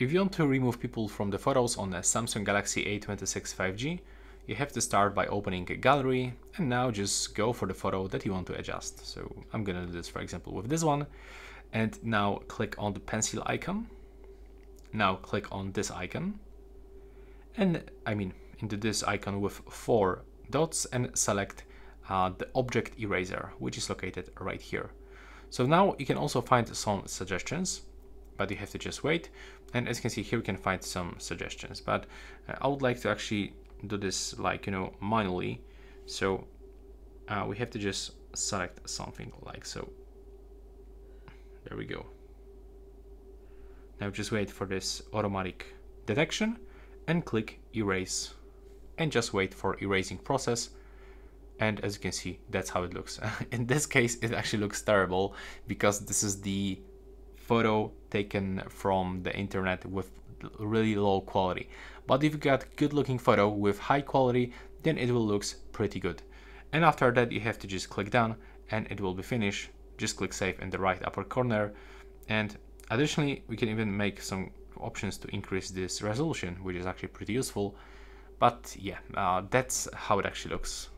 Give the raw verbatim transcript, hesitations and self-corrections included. If you want to remove people from the photos on the Samsung Galaxy A twenty-six five G, you have to start by opening a gallery and now just go for the photo that you want to adjust. So I'm gonna do this, for example, with this one. And now click on the pencil icon. Now click on this icon. And I mean, into this icon with four dots and select uh, the object eraser, which is located right here. So now you can also find some suggestions, but you have to just wait. And as you can see here, you can find some suggestions, but I would like to actually do this like, you know, manually. So uh, we have to just select something like so. There we go. Now just wait for this automatic detection and click erase and just wait for erasing process. And as you can see, that's how it looks. In this case, it actually looks terrible because this is the photo taken from the internet with really low quality. But if you got good looking photo with high quality, then it will looks pretty good. And after that, you have to just click done and it will be finished. Just click save in the right upper corner. And additionally, we can even make some options to increase this resolution, which is actually pretty useful. But yeah, uh, that's how it actually looks.